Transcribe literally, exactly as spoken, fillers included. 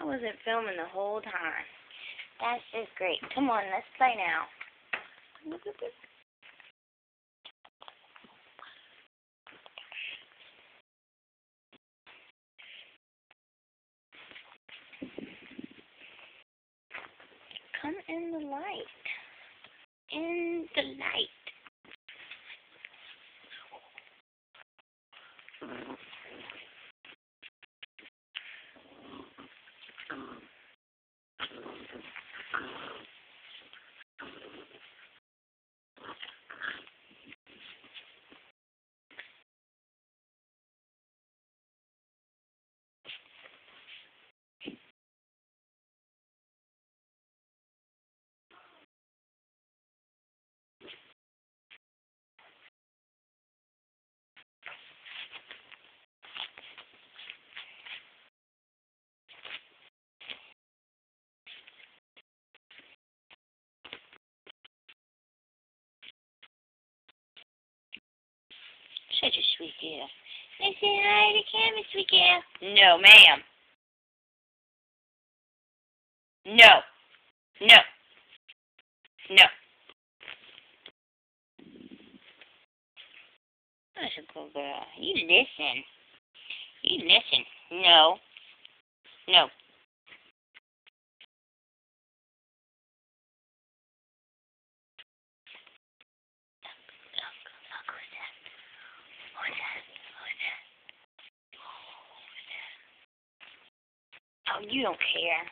I wasn't filming the whole time. That's just great. Come on, let's play now. Come in the light. In the light. Such a sweet girl. I said hi to the camera, sweet girl. No, ma'am. No. No. No. That's a good girl. You listen. You listen. No. No. Oh, you don't care.